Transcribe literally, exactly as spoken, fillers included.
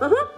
What? Mm-hmm.